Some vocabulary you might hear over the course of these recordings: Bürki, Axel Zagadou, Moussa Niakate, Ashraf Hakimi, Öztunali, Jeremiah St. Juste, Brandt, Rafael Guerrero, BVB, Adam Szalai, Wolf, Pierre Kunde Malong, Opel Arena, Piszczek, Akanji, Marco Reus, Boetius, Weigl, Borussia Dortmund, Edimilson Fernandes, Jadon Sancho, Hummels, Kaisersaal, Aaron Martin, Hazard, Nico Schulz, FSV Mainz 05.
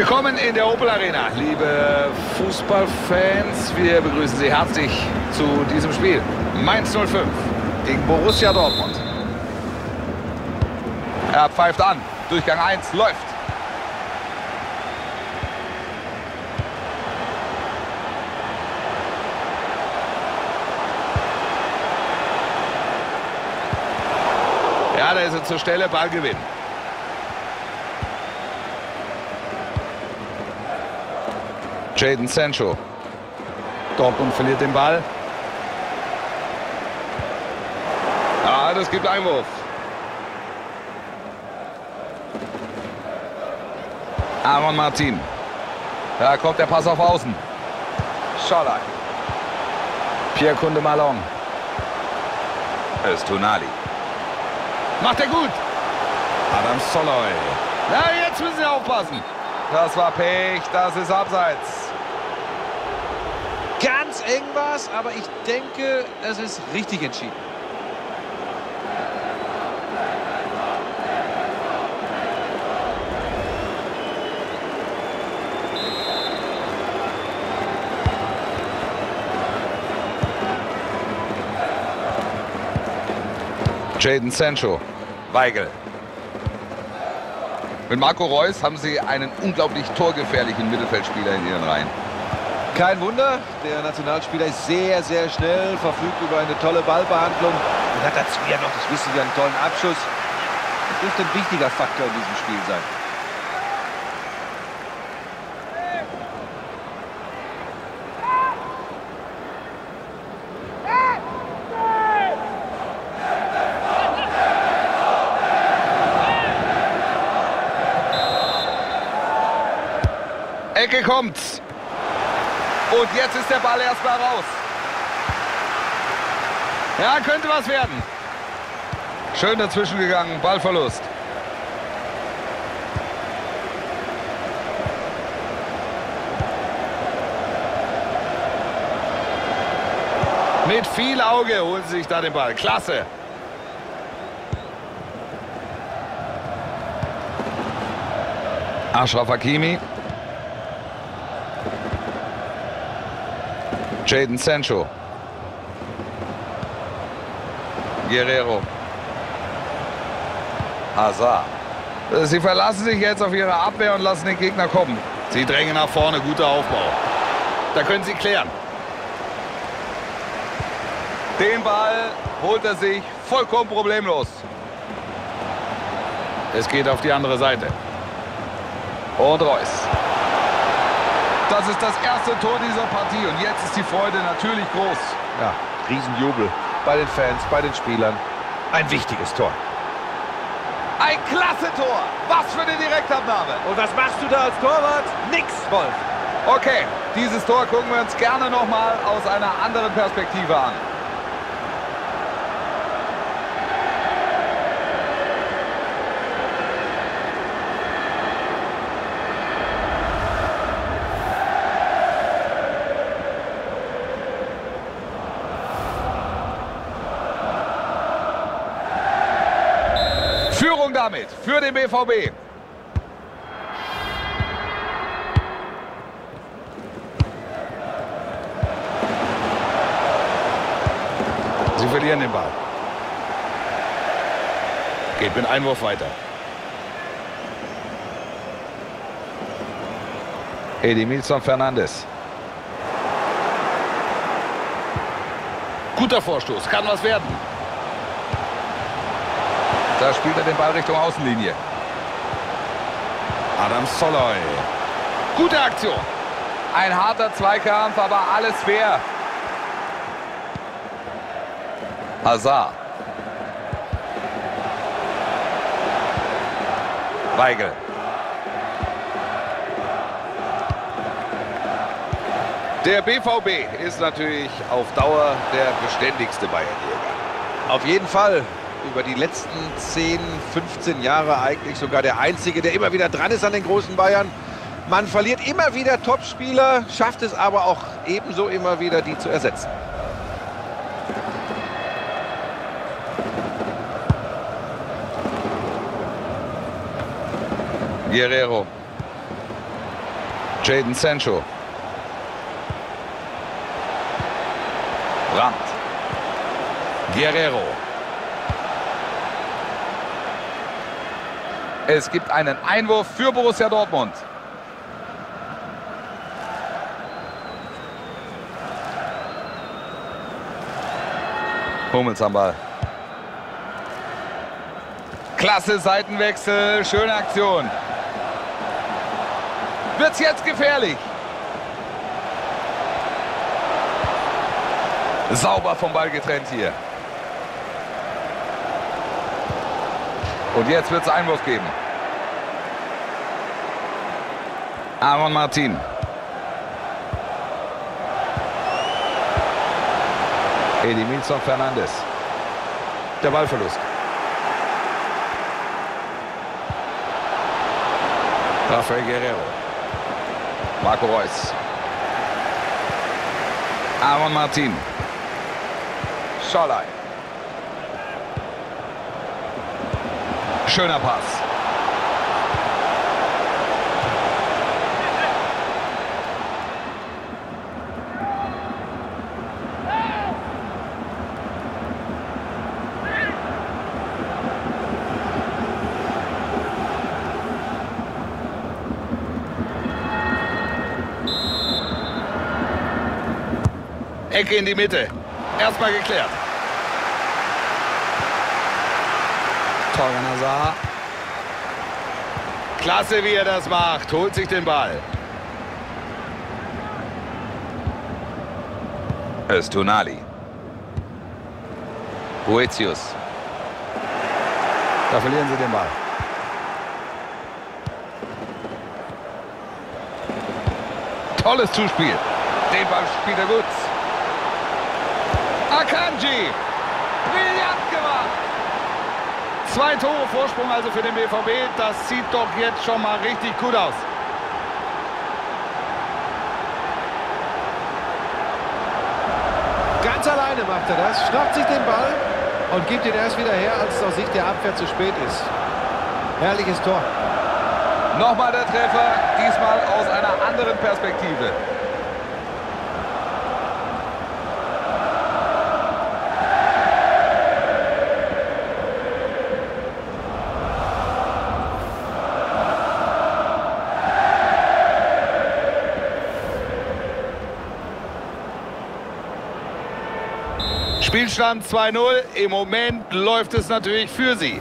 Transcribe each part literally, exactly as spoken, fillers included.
Willkommen in der Opel Arena, liebe Fußballfans. Wir begrüßen Sie herzlich zu diesem Spiel. Mainz null fünf gegen Borussia Dortmund. Er pfeift an. Durchgang eins läuft. Ja, da ist er zur Stelle. Ballgewinn. Jadon Sancho. Dortmund verliert den Ball. Ah, das gibt Einwurf. Aaron Martin. Da kommt der Pass auf Außen. Szalai. Pierre Kunde Malong. Öztunali. Macht er gut. Adam Szalai. Na, jetzt müssen Sie aufpassen. Das war Pech, das ist Abseits. Ganz eng war es, aber ich denke, es ist richtig entschieden. Jadon Sancho, Weigl. Mit Marco Reus haben sie einen unglaublich torgefährlichen Mittelfeldspieler in ihren Reihen. Kein Wunder, der Nationalspieler ist sehr, sehr schnell, verfügt über eine tolle Ballbehandlung und hat dazu ja noch, das wissen wir, einen tollen Abschuss. Das dürfte ein wichtiger Faktor in diesem Spiel sein. Ecke kommt. Und jetzt ist der Ball erstmal raus. Ja, könnte was werden. Schön dazwischen gegangen, Ballverlust. Mit viel Auge holen sie sich da den Ball. Klasse. Ashraf Hakimi. Jadon Sancho. Guerrero. Hazard. Sie verlassen sich jetzt auf ihre Abwehr und lassen den Gegner kommen. Sie drängen nach vorne, guter Aufbau. Da können sie klären. Den Ball holt er sich vollkommen problemlos. Es geht auf die andere Seite. Und Reus. Das ist das erste Tor dieser Partie und jetzt ist die Freude natürlich groß. Ja, Riesenjubel bei den Fans, bei den Spielern. Ein wichtiges Tor. Ein klasse Tor. Was für eine Direktabnahme. Und was machst du da als Torwart? Nix, Wolf. Okay, dieses Tor gucken wir uns gerne nochmal aus einer anderen Perspektive an. Führung damit für den B V B. Sie verlieren den Ball. Geht mit Einwurf weiter. Edimilson Fernandes. Guter Vorstoß, kann was werden. Da spielt er den Ball Richtung Außenlinie. Adam Szalai. Gute Aktion. Ein harter Zweikampf, aber alles fair. Hazard. Weigl. Der B V B ist natürlich auf Dauer der beständigste Bayernjäger. Auf jeden Fall. Über die letzten zehn, fünfzehn Jahre eigentlich sogar der Einzige, der immer wieder dran ist an den großen Bayern. Man verliert immer wieder Topspieler, schafft es aber auch ebenso immer wieder, die zu ersetzen. Guerrero. Jadon Sancho. Brandt. Guerrero. Es gibt einen Einwurf für Borussia Dortmund. Hummels am Ball. Klasse Seitenwechsel, schöne Aktion. Wird's jetzt gefährlich. Sauber vom Ball getrennt hier. Und jetzt wird es Einwurf geben. Aaron Martin. Edimilson Fernandes. Der Ballverlust. Rafael Guerrero. Marco Reus. Aaron Martin. Szalai. Schöner Pass. Ecke in die Mitte. Erstmal geklärt. Hazard. Klasse, wie er das macht. Holt sich den Ball. Öztunali. Boetius. Da verlieren sie den Ball. Tolles Zuspiel. Den Ball spielt er gut. Akanji. Brillant gemacht. Zwei Tore Vorsprung also für den B V B. Das sieht doch jetzt schon mal richtig gut aus. Ganz alleine macht er das, schnappt sich den Ball und gibt ihn erst wieder her, als es aus Sicht der Abwehr zu spät ist. Herrliches Tor. Nochmal der Treffer, diesmal aus einer anderen Perspektive. Spielstand zwei null. Im Moment läuft es natürlich für sie.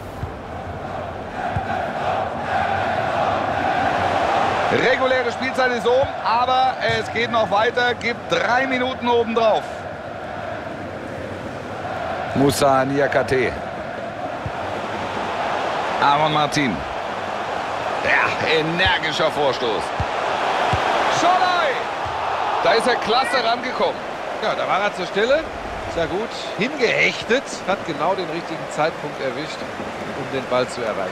Reguläre Spielzeit ist um, aber es geht noch weiter. Gibt drei Minuten obendrauf. Moussa Niakate. Aaron Martin. Ja, energischer Vorstoß. Scholai! Da ist er klasse rangekommen. Ja, da war er zur Stelle. Sehr gut, hingehechtet, hat genau den richtigen Zeitpunkt erwischt, um den Ball zu erreichen.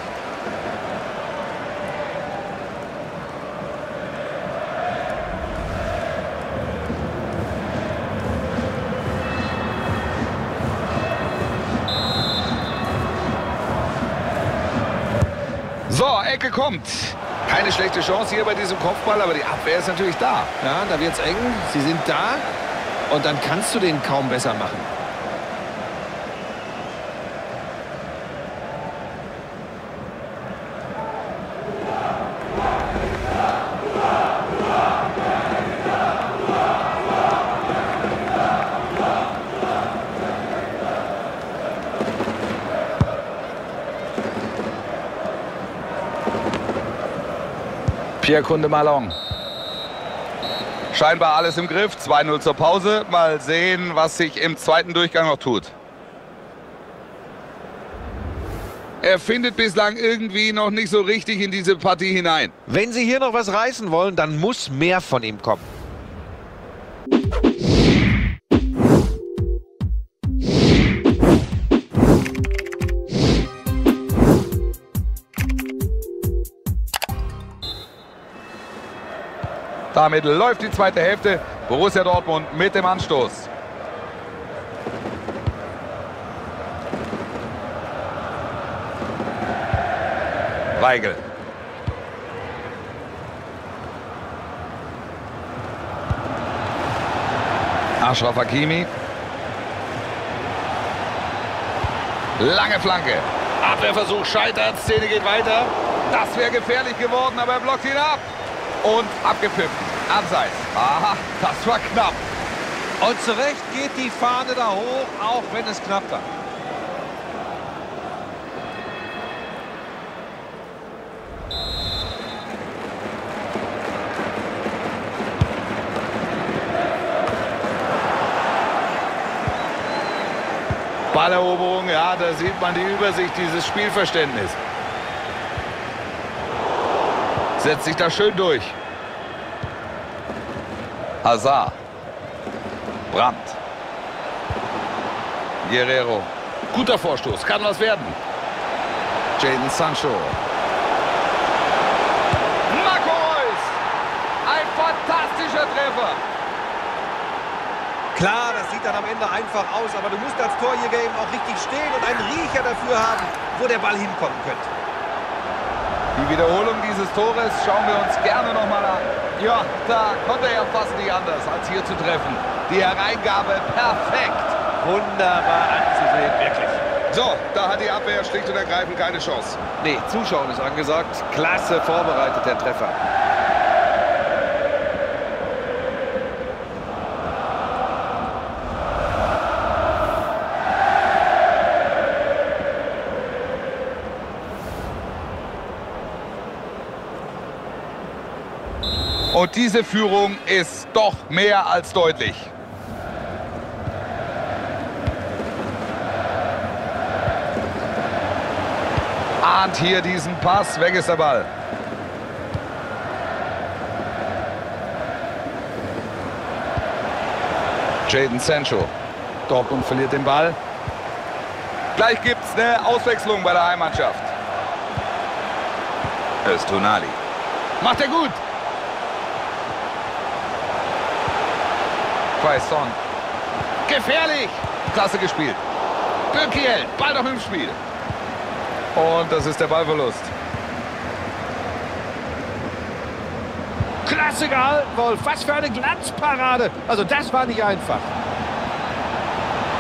So, Ecke kommt. Keine schlechte Chance hier bei diesem Kopfball, aber die Abwehr ist natürlich da. Ja, da wird es eng, sie sind da. Und dann kannst du den kaum besser machen. Pierre Kunde Malong. Scheinbar alles im Griff, zwei null zur Pause. Mal sehen, was sich im zweiten Durchgang noch tut. Er findet bislang irgendwie noch nicht so richtig in diese Partie hinein. Wenn sie hier noch was reißen wollen, dann muss mehr von ihm kommen. Damit läuft die zweite Hälfte. Borussia Dortmund mit dem Anstoß. Weigl. Ashraf Hakimi. Lange Flanke. Abwehrversuch scheitert. Szene geht weiter. Das wäre gefährlich geworden, aber er blockt ihn ab. Und abgepfiffen. Abseits. Aha, das war knapp. Und zu Recht geht die Fahne da hoch, auch wenn es knapp war. Balleroberung, ja, da sieht man die Übersicht, dieses Spielverständnis. Setzt sich da schön durch. Hazard. Brandt. Guerrero. Guter Vorstoß, kann was werden. Jadon Sancho. Marco Reus. Ein fantastischer Treffer. Klar, das sieht dann am Ende einfach aus, aber du musst als Torjäger eben auch richtig stehen und einen Riecher dafür haben, wo der Ball hinkommen könnte. Die Wiederholung dieses Tores schauen wir uns gerne nochmal an. Ja, da konnte er ja fast nicht anders, als hier zu treffen. Die Hereingabe perfekt. Wunderbar anzusehen, wirklich. So, da hat die Abwehr schlicht und ergreifend keine Chance. Nee, Zuschauen ist angesagt. Klasse vorbereitet, der Treffer. Und diese Führung ist doch mehr als deutlich. Ahnt hier diesen Pass, weg ist der Ball. Jadon Sancho. Dortmund verliert den Ball. Gleich gibt's eine Auswechslung bei der Heimmannschaft. Öztunali. Macht er gut. Gefährlich! Klasse gespielt. Bürki hält, Ball noch im Spiel. Und das ist der Ballverlust. Klasse gehalten, Wolf. Was für eine Glanzparade. Also das war nicht einfach.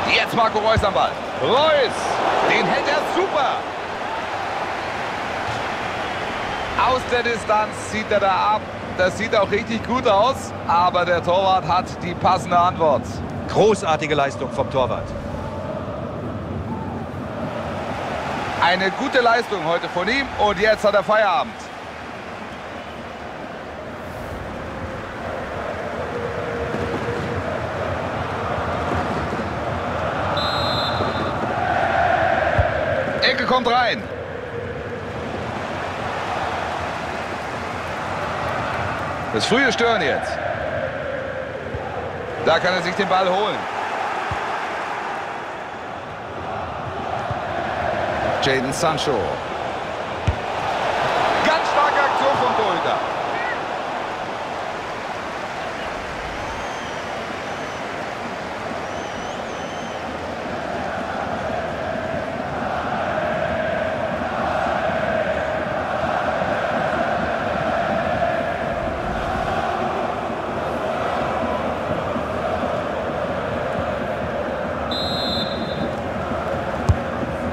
Jetzt Marco Reus am Ball. Reus, den hält er super. Aus der Distanz zieht er da ab. Das sieht auch richtig gut aus, aber der Torwart hat die passende Antwort. Großartige Leistung vom Torwart. Eine gute Leistung heute von ihm und jetzt hat er Feierabend. Ecke kommt rein. Das frühe Stören jetzt. Da kann er sich den Ball holen. Jadon Sancho. Ganz starke Aktion vom Torhüter.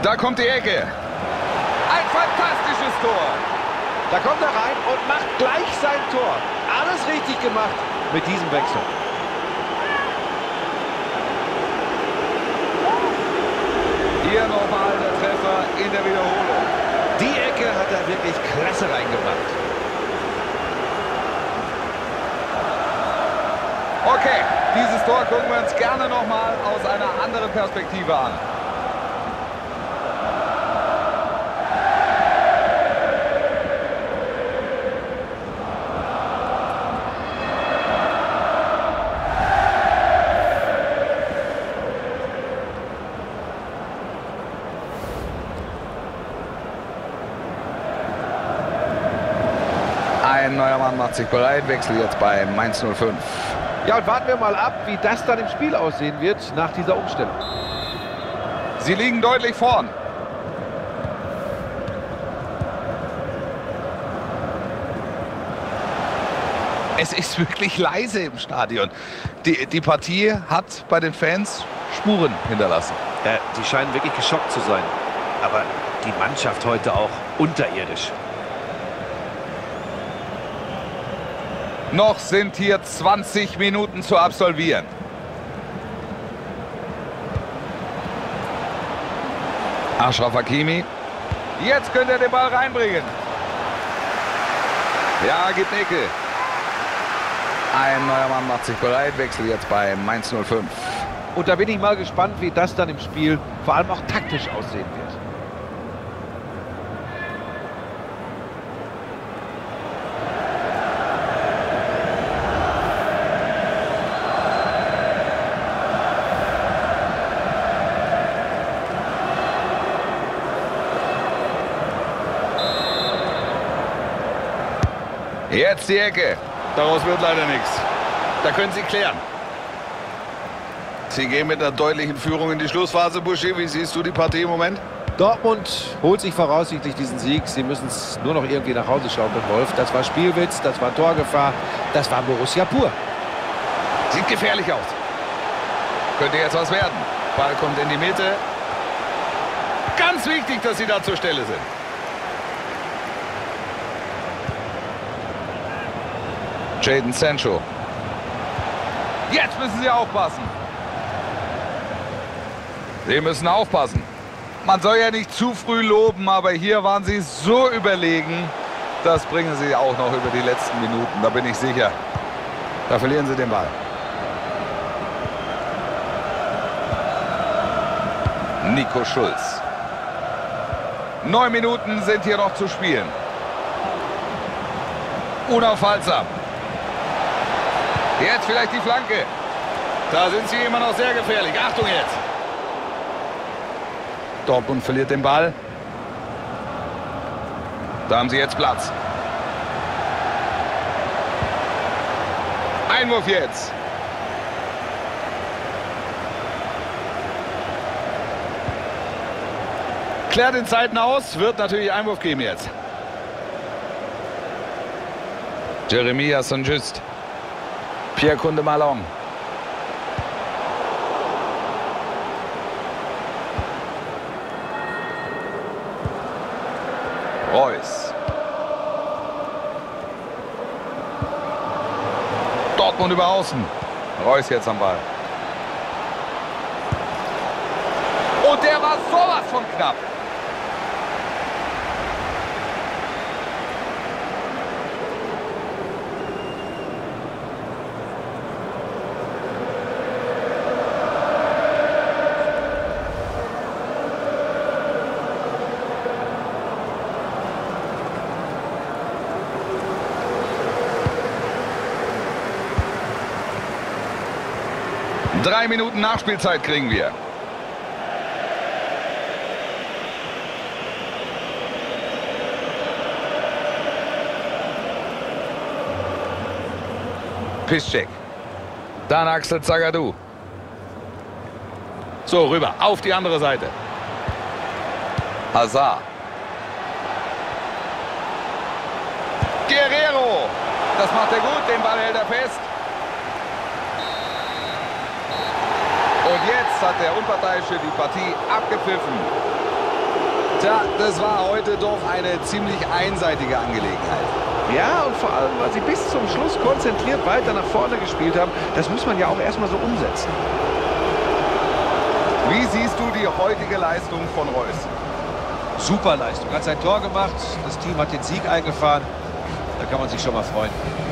Da kommt die Ecke. Ein fantastisches Tor. Da kommt er rein und macht gleich sein Tor. Alles richtig gemacht mit diesem Wechsel. Hier nochmal der Treffer in der Wiederholung. Die Ecke hat er wirklich klasse reingemacht. Okay, dieses Tor gucken wir uns gerne nochmal aus einer anderen Perspektive an. Ein neuer Mann macht sich bereit, wechselt jetzt bei Mainz null fünf. Ja, und warten wir mal ab, wie das dann im Spiel aussehen wird nach dieser Umstellung. Sie liegen deutlich vorn. es ist wirklich leise im Stadion. Die, die Partie hat bei den Fans Spuren hinterlassen. Ja, die scheinen wirklich geschockt zu sein. Aber die Mannschaft heute auch unterirdisch. Noch sind hier zwanzig Minuten zu absolvieren. Ashraf Hakimi. Jetzt könnte er den Ball reinbringen. Ja, gibt Ecke. Ein neuer Mann macht sich bereit. Wechsel jetzt bei Mainz null fünf. Und da bin ich mal gespannt, wie das dann im Spiel vor allem auch taktisch aussehen wird. Jetzt die Ecke. Daraus wird leider nichts. Da können sie klären. Sie gehen mit einer deutlichen Führung in die Schlussphase, Buschi. Wie siehst du die Partie im Moment? Dortmund holt sich voraussichtlich diesen Sieg. Sie müssen es nur noch irgendwie nach Hause schauen mit Wolf. Das war Spielwitz, das war Torgefahr, das war Borussia pur. Sieht gefährlich aus. Könnte jetzt was werden. Ball kommt in die Mitte. Ganz wichtig, dass sie da zur Stelle sind. Jadon Sancho. Jetzt müssen sie aufpassen. Sie müssen aufpassen. Man soll ja nicht zu früh loben, aber hier waren sie so überlegen. Das bringen sie auch noch über die letzten Minuten, da bin ich sicher. Da verlieren sie den Ball. Nico Schulz. Neun Minuten sind hier noch zu spielen. Unaufhaltsam. Jetzt vielleicht die Flanke. Da sind sie immer noch sehr gefährlich. Achtung jetzt. Dortmund verliert den Ball. Da haben sie jetzt Platz. Einwurf jetzt. Klärt in Zeiten aus. Wird natürlich Einwurf geben jetzt. Jeremiah Sankt Juste. Pierre Kunde Malong. Reus. Dortmund über außen. Reus jetzt am Ball. Und der war sowas von knapp. Drei Minuten Nachspielzeit kriegen wir. Piszczek. Dann Axel Zagadou. So, rüber. Auf die andere Seite. Hazard. Guerrero. Das macht er gut. Den Ball hält er fest. Und jetzt hat der Unparteiische die Partie abgepfiffen. Tja, das war heute doch eine ziemlich einseitige Angelegenheit. Ja, und vor allem, weil sie bis zum Schluss konzentriert weiter nach vorne gespielt haben, das muss man ja auch erstmal so umsetzen. Wie siehst du die heutige Leistung von Reus? Super Leistung, hat sein Tor gemacht, das Team hat den Sieg eingefahren, da kann man sich schon mal freuen.